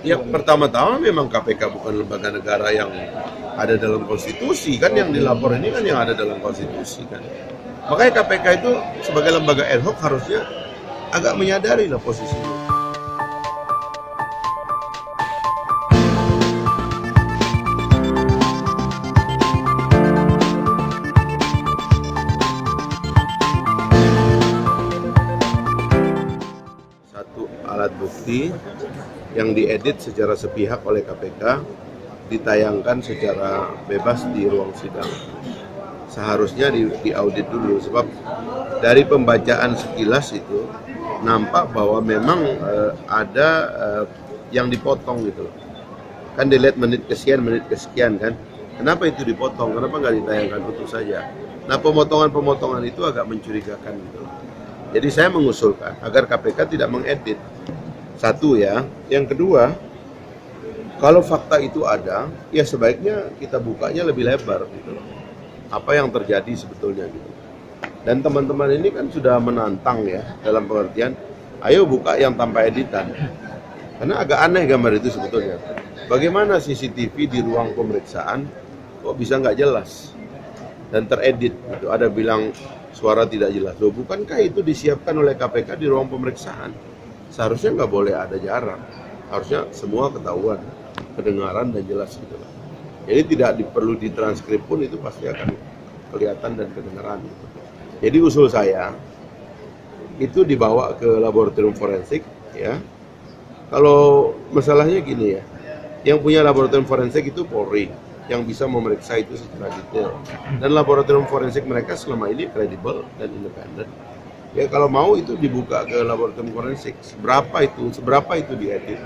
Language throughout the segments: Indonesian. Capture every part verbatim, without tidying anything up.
Ya pertama-tama memang K P K bukan lembaga negara yang ada dalam konstitusi kan, yang dilapor ini kan yang ada dalam konstitusi kan. Makanya K P K itu sebagai lembaga ad hoc harusnya agak menyadari lah posisinya. Satu alat bukti yang diedit secara sepihak oleh K P K ditayangkan secara bebas di ruang sidang. Seharusnya di, diaudit dulu, sebab dari pembacaan sekilas itu nampak bahwa memang uh, ada uh, yang dipotong gitu loh. Kan dilihat menit kesekian, menit kesekian kan. Kenapa itu dipotong? Kenapa nggak ditayangkan utuh saja? Nah, pemotongan-pemotongan itu agak mencurigakan gitu loh. Jadi saya mengusulkan agar K P K tidak mengedit. Satu ya, yang kedua, kalau fakta itu ada, ya sebaiknya kita bukanya lebih lebar gitu loh. Apa yang terjadi sebetulnya gitu. Dan teman-teman ini kan sudah menantang ya, dalam pengertian, ayo buka yang tanpa editan. Karena agak aneh gambar itu sebetulnya. Bagaimana C C T V di ruang pemeriksaan kok bisa nggak jelas dan teredit gitu. Ada bilang suara tidak jelas. Loh, bukankah itu disiapkan oleh K P K di ruang pemeriksaan? Seharusnya nggak boleh ada jarak. Harusnya semua ketahuan, kedengaran dan jelas gitu. Jadi tidak perlu ditranskrip pun itu pasti akan kelihatan dan kedengaran. Jadi usul saya itu dibawa ke laboratorium forensik ya. Kalau masalahnya gini ya, yang punya laboratorium forensik itu Polri yang bisa memeriksa itu secara detail. Dan laboratorium forensik mereka selama ini kredibel dan independen. Ya kalau mau itu dibuka ke laboratorium forensik. Seberapa itu, seberapa itu diedit.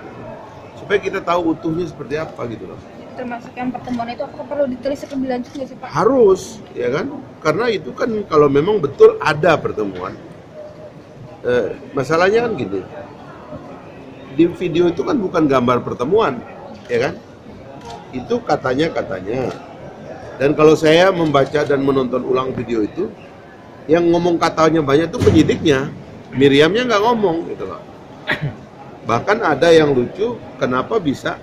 Supaya kita tahu utuhnya seperti apa gitu loh. Termasuk yang pertemuan itu apakah perlu ditulis lebih lanjut nggak sih Pak? Harus, ya kan? Karena itu kan kalau memang betul ada pertemuan. Eh, masalahnya kan gini, di video itu kan bukan gambar pertemuan, ya kan? Itu katanya-katanya. Dan kalau saya membaca dan menonton ulang video itu, yang ngomong katanya banyak itu penyidiknya, Miriamnya nggak ngomong, gitu loh. Bahkan ada yang lucu, kenapa bisa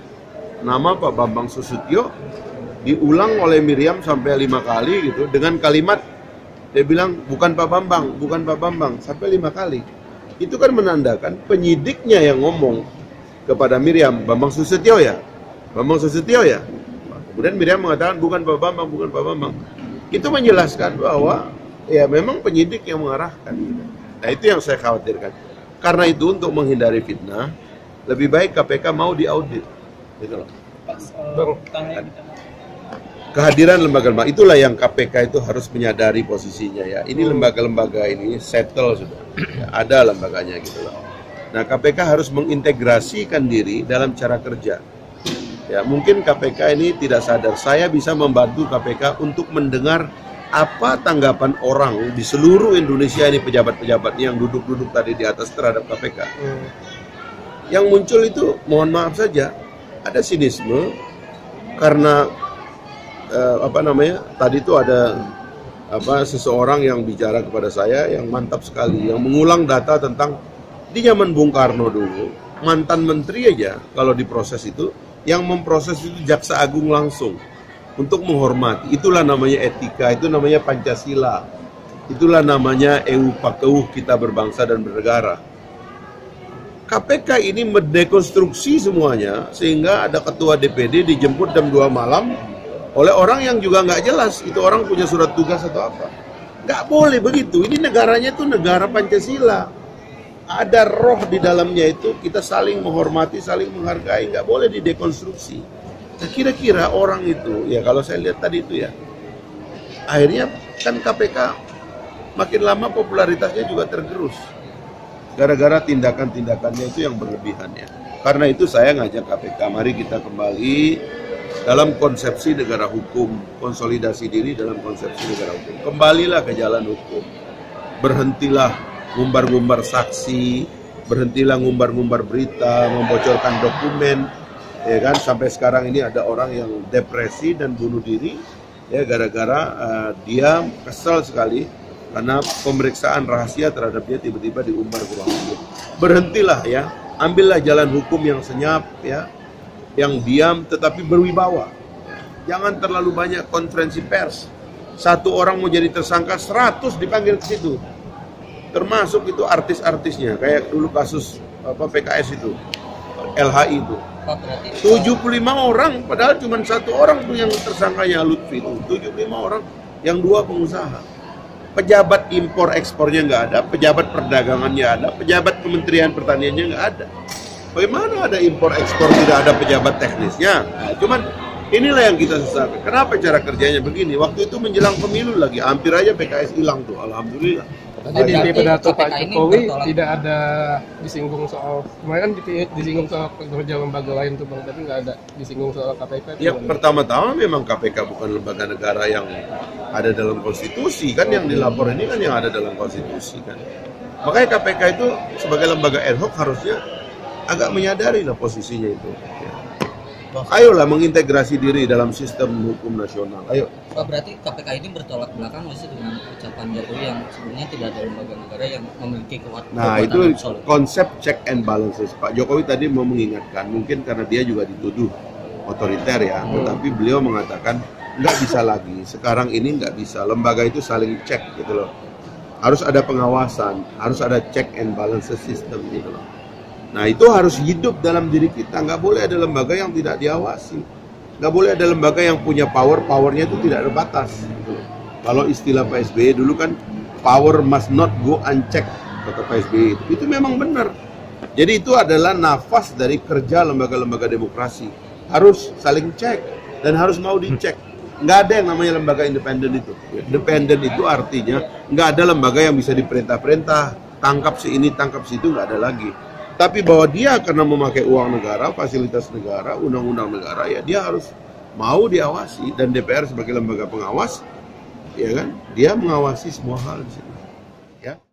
nama Pak Bambang Soesatyo diulang oleh Miriam sampai lima kali gitu dengan kalimat dia bilang bukan Pak Bambang, bukan Pak Bambang sampai lima kali. Itu kan menandakan penyidiknya yang ngomong kepada Miriam, Bambang Soesatyo ya, Bambang Soesatyo ya. Kemudian Miriam mengatakan bukan Pak Bambang, bukan Pak Bambang. Itu menjelaskan bahwa ya memang penyidik yang mengarahkan. Nah itu yang saya khawatirkan. Karena itu untuk menghindari fitnah, lebih baik K P K mau diaudit. Kehadiran lembaga-lembaga itulah yang K P K itu harus menyadari posisinya ya. Ini lembaga-lembaga ini settle sudah, ya, ada lembaganya gitu loh. Nah K P K harus mengintegrasikan diri dalam cara kerja. Ya mungkin K P K ini tidak sadar. Saya bisa membantu K P K untuk mendengar apa tanggapan orang di seluruh Indonesia ini, pejabat-pejabatnya yang duduk-duduk tadi di atas terhadap K P K. Hmm. Yang muncul itu mohon maaf saja. Ada sinisme karena eh, apa namanya tadi itu ada apa seseorang yang bicara kepada saya yang mantap sekali, yang mengulang data tentang di zaman Bung Karno dulu mantan menteri aja kalau diproses itu yang memproses itu Jaksa Agung langsung untuk menghormati. Itulah namanya etika, itu namanya Pancasila, itulah namanya E U P A K U kita berbangsa dan bernegara. K P K ini mendekonstruksi semuanya sehingga ada ketua D P D dijemput jam dua malam oleh orang yang juga nggak jelas itu orang punya surat tugas atau apa. Nggak boleh begitu, ini negaranya itu negara Pancasila, ada roh di dalamnya itu kita saling menghormati, saling menghargai, nggak boleh didekonstruksi. Nah kira-kira orang itu ya kalau saya lihat tadi itu ya akhirnya kan K P K makin lama popularitasnya juga tergerus gara-gara tindakan-tindakannya itu yang berlebihan ya. Karena itu saya ngajak K P K, mari kita kembali dalam konsepsi negara hukum, konsolidasi diri dalam konsepsi negara hukum. Kembalilah ke jalan hukum. Berhentilah ngumbar-ngumbar saksi, berhentilah ngumbar-ngumbar berita, membocorkan dokumen. Ya kan sampai sekarang ini ada orang yang depresi dan bunuh diri ya gara-gara uh, dia kesel sekali karena pemeriksaan rahasia terhadap dia tiba-tiba diumbar ke ruang publik. Berhentilah ya ambillah jalan hukum yang senyap, ya, yang diam tetapi berwibawa. Jangan terlalu banyak konferensi pers. Satu orang mau jadi tersangka, seratus dipanggil ke situ. Termasuk itu artis-artisnya, kayak dulu kasus apa P K S itu, L H I itu. tujuh puluh lima orang, padahal cuma satu orang tuh yang tersangkanya, Lutfi itu. tujuh puluh lima orang, yang dua pengusaha. Pejabat impor ekspornya nggak ada, pejabat perdagangannya ada, pejabat kementerian pertaniannya nggak ada. Bagaimana ada impor ekspor tidak ada pejabat teknisnya? Nah, cuman inilah yang kita sesatkan. Kenapa cara kerjanya begini? Waktu itu menjelang pemilu lagi, hampir aja P K S hilang tuh, alhamdulillah. Tadi di pidato Pak Jokowi tidak ada disinggung soal, kemarin kan disinggung soal kerja lembaga lain tuh Bang, tapi nggak ada disinggung soal K P K. Ya pertama-tama memang K P K bukan lembaga negara yang ada dalam konstitusi, kan yang dilapor ini kan yang ada dalam konstitusi kan. Makanya K P K itu sebagai lembaga ad hoc harusnya agak menyadari lah posisinya itu. Ayolah mengintegrasi diri dalam sistem hukum nasional. Ayo. Pak, berarti K P K ini bertolak belakang masih dengan ucapan Jokowi yang sebenarnya tidak ada lembaga negara yang memiliki kekuatan. Nah, itu absolut. Konsep check and balances. Pak Jokowi tadi mau mengingatkan, mungkin karena dia juga dituduh otoriter ya, hmm. tetapi beliau mengatakan nggak bisa lagi. Sekarang ini nggak bisa. Lembaga itu saling cek gitu loh. Harus ada pengawasan, harus ada check and balances system gitu loh. Nah itu harus hidup dalam diri kita, nggak boleh ada lembaga yang tidak diawasi. Nggak boleh ada lembaga yang punya power, powernya itu tidak ada batas. Kalau istilah Pak S B Y dulu kan, power must not go unchecked, kata Pak S B Y itu. Itu memang benar. Jadi itu adalah nafas dari kerja lembaga-lembaga demokrasi. Harus saling cek dan harus mau dicek. Nggak ada yang namanya lembaga independen itu. Independen itu artinya nggak ada lembaga yang bisa diperintah-perintah, tangkap si ini, tangkap si itu, nggak ada lagi. Tapi bahwa dia karena memakai uang negara, fasilitas negara, undang-undang negara, ya dia harus mau diawasi. Dan D P R sebagai lembaga pengawas, ya kan, dia mengawasi semua hal di sini.